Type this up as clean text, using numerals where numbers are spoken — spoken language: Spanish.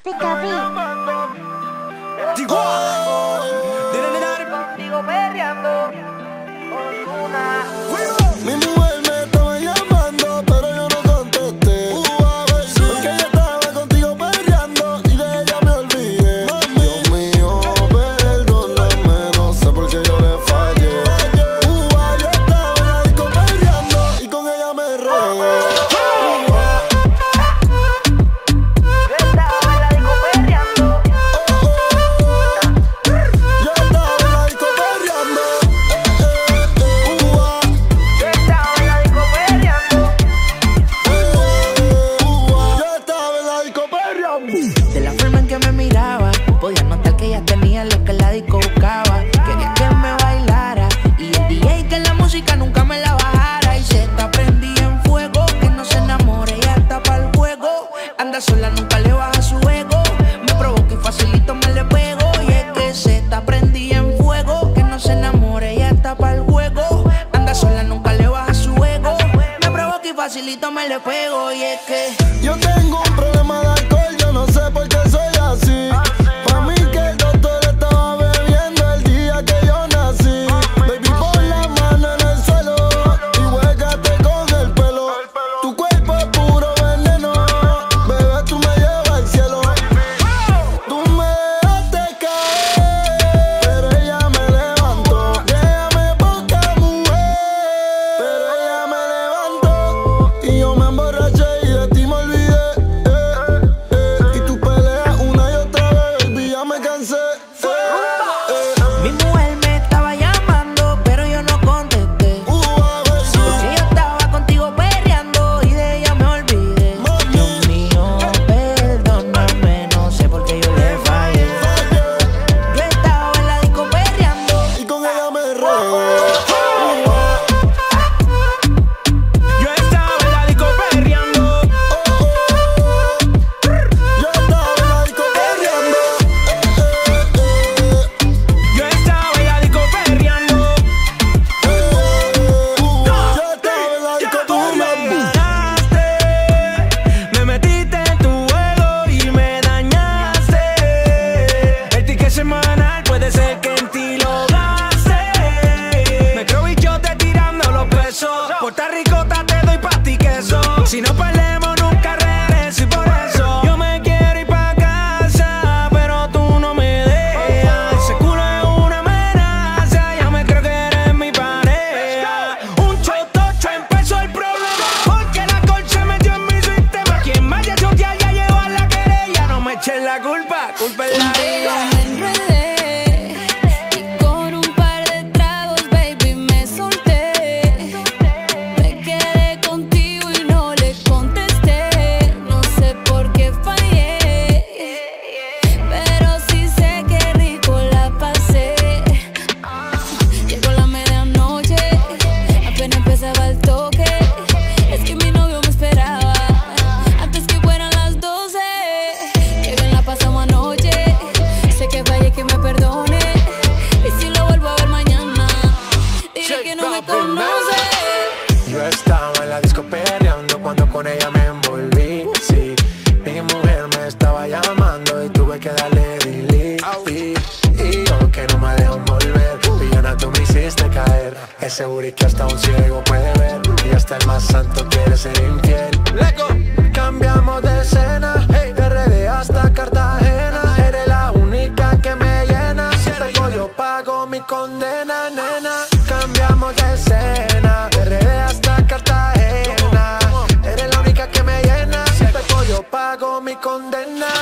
Pikachu. Digo, digo perreando con una. Mi mujer me estaba llamando, pero yo no contesté. Porque yo estaba contigo perreando y de ella me olvidé. Dios mío, perdóname, no sé por qué yo le fallé. Yo estaba en la disco perreando y con ella me regué. De la forma en que me miraba, podía notar que ella tenía lo que la disco buscaba. Quería que me bailara y el DJ que la música nunca me la bajara. Y se está prendida en fuego, que no se enamore, ella está pa'l juego. Anda sola, nunca le baja su ego. Me provoca y facilito me le pego. Y es que se está prendida en fuego, que no se enamore, ella está pa'l juego. Anda sola, nunca le baja su ego. Me provoca y facilito me le pego. Y es que yo tengo un problema de alcohol, yo no sé por qué soy así. Pa' mí que el doctor estaba bebiendo el día que yo nací. Baby, pon la mano en el suelo y huélgate con el pelo. Tu cuerpo es puro veneno, bebé, tú me llevas al cielo. Tú me dejaste caer, pero ella me levantó. Déjame poca mujer, pero ella me levantó. Y yo me emborraché y de ti me olvidé. Mi mujer me estaba llamando, pero yo no contesté. Porque yo estaba contigo perreando y de ella me olvidé. Dios mío, perdóname, no sé por qué yo le fallé. Yo estaba en la disco perreando y con ella me regué. Si no perdemos nunca regreso y por eso yo me quiero ir pa' casa, pero tú no me dejas. Ese culo es una amenaza, ya me creo que eres mi pareja. Un chotocho empezó el problema, porque la alcohol se metió en mi sistema. Quien vaya a chotear ya llegó a la querella. No me echen la culpa, culpa es la vida. Yo estaba en la disco perreando cuando con ella me envolví. Sí, mi mujer me estaba llamando y tuve que darle delete. Y yo que no me dejan volver, pillona, tú me hiciste caer. Es seguro que hasta un ciego puede ver y hasta el más santo quiere ser infiel. Leco, cambiamos de escena, hey, de RD hasta Cartagena. Eres la única que me llena. Si tengo yo pago mi condena, nena. Cambiamos de escena, de RD hasta Cartagena. Eres la única que me llena. Si te cojo, pago mi condena.